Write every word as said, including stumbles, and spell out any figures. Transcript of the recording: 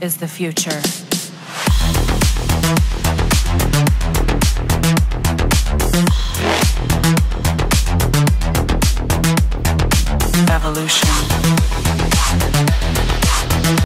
is the future. Evolution.